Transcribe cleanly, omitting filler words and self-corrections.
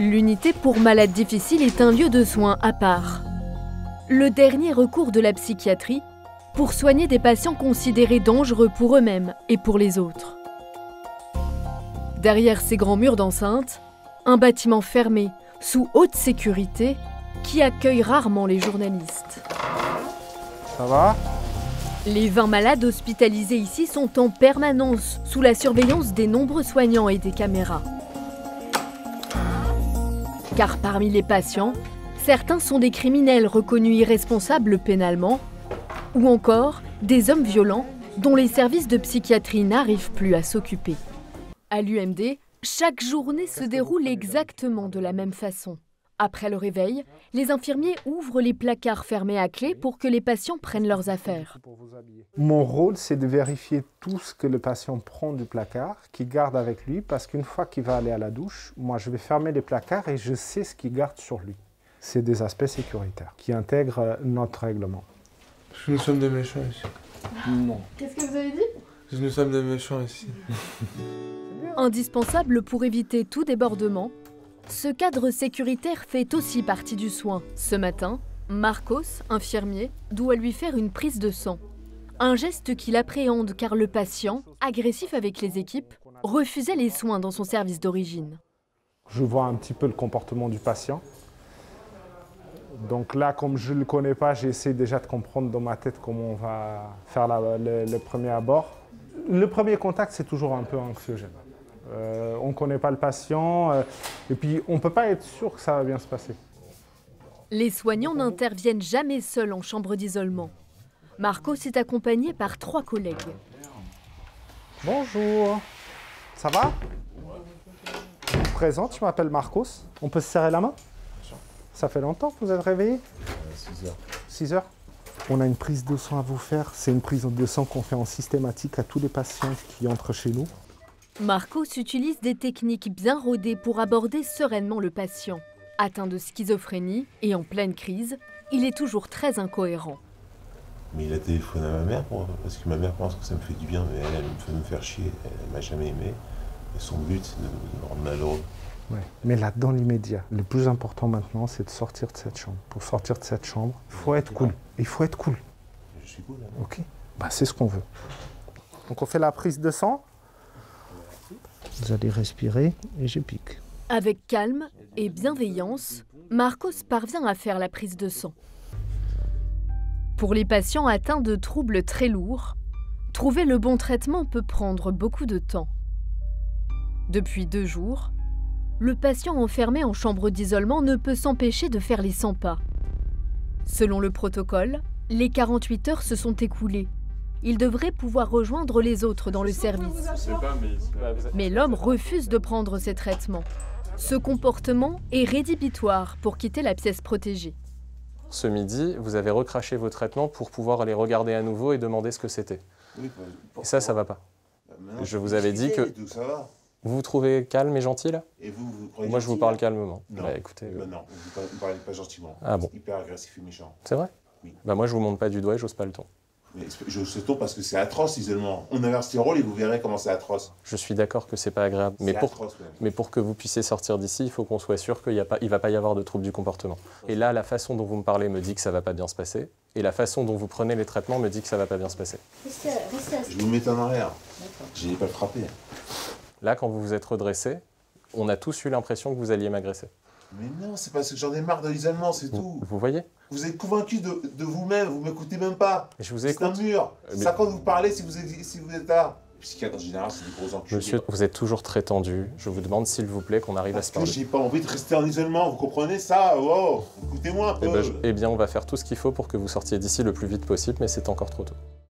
L'unité pour malades difficiles est un lieu de soins à part. Le dernier recours de la psychiatrie pour soigner des patients considérés dangereux pour eux-mêmes et pour les autres. Derrière ces grands murs d'enceinte, un bâtiment fermé, sous haute sécurité, qui accueille rarement les journalistes. Ça va ? Les 20 malades hospitalisés ici sont en permanence sous la surveillance des nombreux soignants et des caméras. Car parmi les patients, certains sont des criminels reconnus irresponsables pénalement, ou encore des hommes violents dont les services de psychiatrie n'arrivent plus à s'occuper. À l'UMD, chaque journée se déroule exactement de la même façon. Après le réveil, les infirmiers ouvrent les placards fermés à clé pour que les patients prennent leurs affaires. Mon rôle, c'est de vérifier tout ce que le patient prend du placard, qu'il garde avec lui, parce qu'une fois qu'il va aller à la douche, moi je vais fermer les placards et je sais ce qu'il garde sur lui. C'est des aspects sécuritaires qui intègrent notre règlement. Nous sommes des méchants ici. Non. Qu'est-ce que vous avez dit? Nous sommes des méchants ici. Indispensable pour éviter tout débordement, ce cadre sécuritaire fait aussi partie du soin. Ce matin, Marcos, infirmier, doit lui faire une prise de sang. Un geste qu'il appréhende car le patient, agressif avec les équipes, refusait les soins dans son service d'origine. Je vois un petit peu le comportement du patient. Donc là, comme je ne le connais pas, j'essaie déjà de comprendre dans ma tête comment on va faire le premier abord. Le premier contact, c'est toujours un peu anxiogène. On ne connaît pas le patient et puis on ne peut pas être sûr que ça va bien se passer. Les soignants n'interviennent jamais seuls en chambre d'isolement. Marcos est accompagné par 3 collègues. Bonjour, ça va? Je me présente, je m'appelle Marcos. On peut se serrer la main? Ça fait longtemps que vous êtes réveillé? 6 heures. 6 heures? On a une prise de sang à vous faire. C'est une prise de sang qu'on fait en systématique à tous les patients qui entrent chez nous. Marcos utilise des techniques bien rodées pour aborder sereinement le patient. Atteint de schizophrénie et en pleine crise, il est toujours très incohérent. Mais il a téléphoné à ma mère, parce que ma mère pense que ça me fait du bien, mais elle me faire chier, elle m'a jamais aimé. Et son but, c'est de me rendre à l'ordre. Ouais. Mais là, dans l'immédiat, le plus important maintenant, c'est de sortir de cette chambre. Pour sortir de cette chambre, il faut être cool. Il faut être cool. Je suis cool, là. OK. Bah, c'est ce qu'on veut. Donc, on fait la prise de sang. Vous allez respirer et je pique. Avec calme et bienveillance, Marcos parvient à faire la prise de sang. Pour les patients atteints de troubles très lourds, trouver le bon traitement peut prendre beaucoup de temps. Depuis 2 jours, le patient enfermé en chambre d'isolement ne peut s'empêcher de faire les 100 pas. Selon le protocole, les 48 heures se sont écoulées. Il devrait pouvoir rejoindre les autres dans le service. Mais l'homme refuse de prendre ses traitements. Ce comportement est rédhibitoire pour quitter la pièce protégée. Ce midi, vous avez recraché vos traitements pour pouvoir les regarder à nouveau et demander ce que c'était. Et ça va pas. Je vous avais dit que... Vous vous trouvez calme et gentil, là? Et vous moi, je vous parle calmement. Non, bah, écoutez, non, vous ne parlez pas gentiment. Ah bon? Hyper agressif et méchant. C'est vrai? Oui. Bah, moi, je ne vous montre pas du doigt et j'ose pas le ton. Mais j'ose le ton parce que c'est atroce, l'isolement. On inverse les rôles et vous verrez comment c'est atroce. Je suis d'accord que ce n'est pas agréable. Mais pour que vous puissiez sortir d'ici, il faut qu'on soit sûr qu'il ne va pas y avoir de troubles du comportement. Et là, la façon dont vous me parlez me dit que ça ne va pas bien se passer. Et la façon dont vous prenez les traitements me dit que ça ne va pas bien se passer. Je vous mets en arrière. Je n'ai pas le frappé. Là, quand vous vous êtes redressé, on a tous eu l'impression que vous alliez m'agresser. Mais non, c'est parce que j'en ai marre de l'isolement, c'est tout. Vous voyez? Vous êtes convaincu de vous-même, vous ne m'écoutez même pas. Je vous écoute. C'est un mur. Mais... Ça, quand vous parlez, si vous êtes là. Les psychiatres, en général, c'est des gros enculés. Monsieur, vous êtes toujours très tendu. Je vous demande, s'il vous plaît, qu'on arrive à se parler. J'ai pas envie de rester en isolement, vous comprenez ça? Wow. Écoutez-moi un peu. Eh bien, on va faire tout ce qu'il faut pour que vous sortiez d'ici le plus vite possible, mais c'est encore trop tôt.